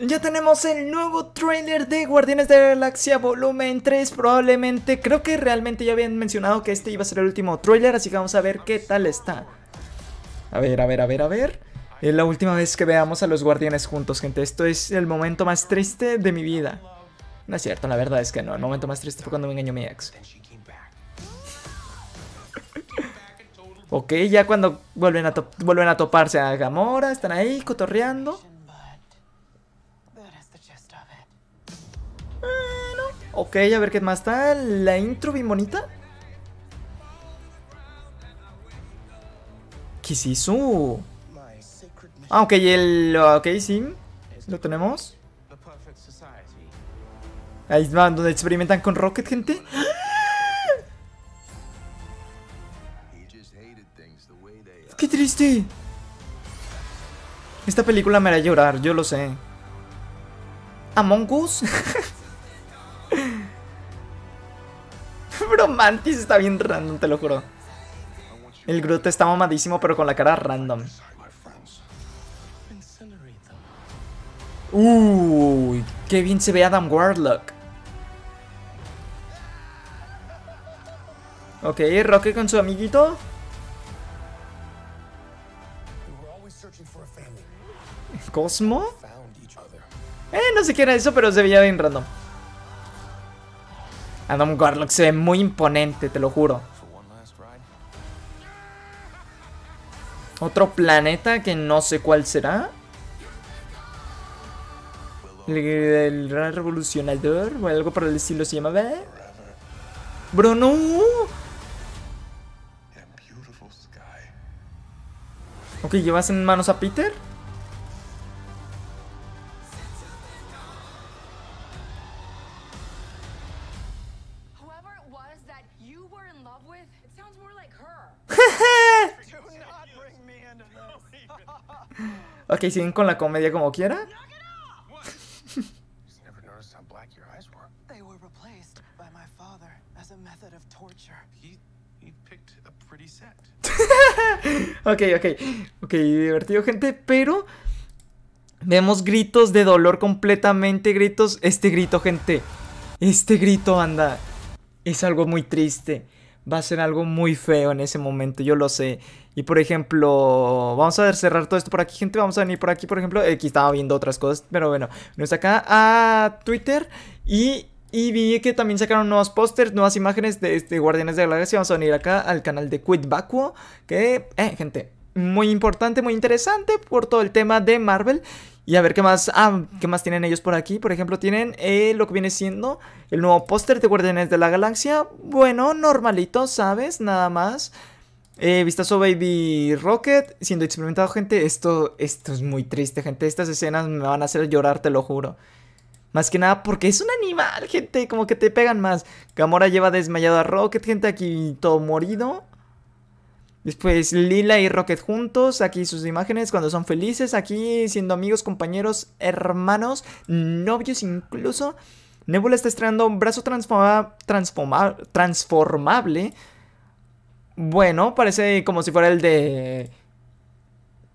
Ya tenemos el nuevo tráiler de Guardianes de la Galaxia volumen 3, probablemente, creo que realmente ya habían mencionado que este iba a ser el último tráiler, así que vamos a ver qué tal está. A ver. Es la última vez que veamos a los Guardianes juntos, gente, esto es el momento más triste de mi vida. No es cierto, la verdad es que no, el momento más triste fue cuando me engañó mi ex. Ok, ya cuando vuelven a toparse a Gamora, están ahí cotorreando. Ok, a ver qué más está. La intro bien bonita. ¿Qué es eso? Ah, ok, sí. Lo tenemos. Ahí es donde experimentan con Rocket, gente. ¡Qué triste! Esta película me hará llorar, yo lo sé. ¿Among Us? Bro, Mantis está bien random, te lo juro. El Groot está mamadísimo, pero con la cara random. Uy, qué bien se ve Adam Warlock. Ok, Rocket con su amiguito. ¿Cosmo? No sé qué era eso, pero se veía bien random. Adam Warlock se ve muy imponente, te lo juro. Otro planeta que no sé cuál será. El gran revolucionador o algo por el estilo se llama. Bro, no. Ok, ¿llevas en manos a Peter? Ok, siguen con la comedia como quiera. Ok, divertido, gente, pero vemos gritos de dolor completamente, gritos. Este grito, gente, este grito, anda, es algo muy triste. Va a ser algo muy feo en ese momento, yo lo sé. Y por ejemplo, vamos a cerrar todo esto por aquí, gente. Vamos a venir por aquí, por ejemplo. Aquí estaba viendo otras cosas, pero bueno. Nos acá a Twitter y vi que también sacaron nuevos pósters, nuevas imágenes de Guardianes de la Galaxia. Vamos a venir acá al canal de Quit Vacuo Que, gente, muy importante, muy interesante por todo el tema de Marvel. Y a ver qué más, tienen ellos por aquí. Por ejemplo, tienen lo que viene siendo el nuevo póster de Guardianes de la Galaxia. Bueno, normalito, ¿sabes? Nada más. Vistazo Baby Rocket siendo experimentado, gente. Esto es muy triste, gente. Estas escenas me van a hacer llorar, te lo juro. Más que nada porque es un animal, gente. Como que te pegan más. Gamora lleva desmayado a Rocket, gente. Aquí todo morido. Después Lila y Rocket juntos, aquí sus imágenes cuando son felices, aquí siendo amigos, compañeros, hermanos, novios incluso. Nebula está estrenando un brazo transformable. Bueno, parece como si fuera el de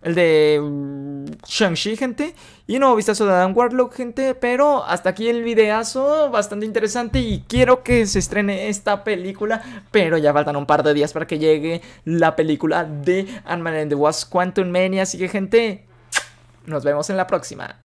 Shang-Chi, gente. Y un nuevo vistazo de Adam Warlock, gente. Pero hasta aquí el videazo, bastante interesante. Y quiero que se estrene esta película, pero ya faltan un par de días para que llegue la película de Ant-Man and the Wasp Quantumania. Así que, gente, nos vemos en la próxima.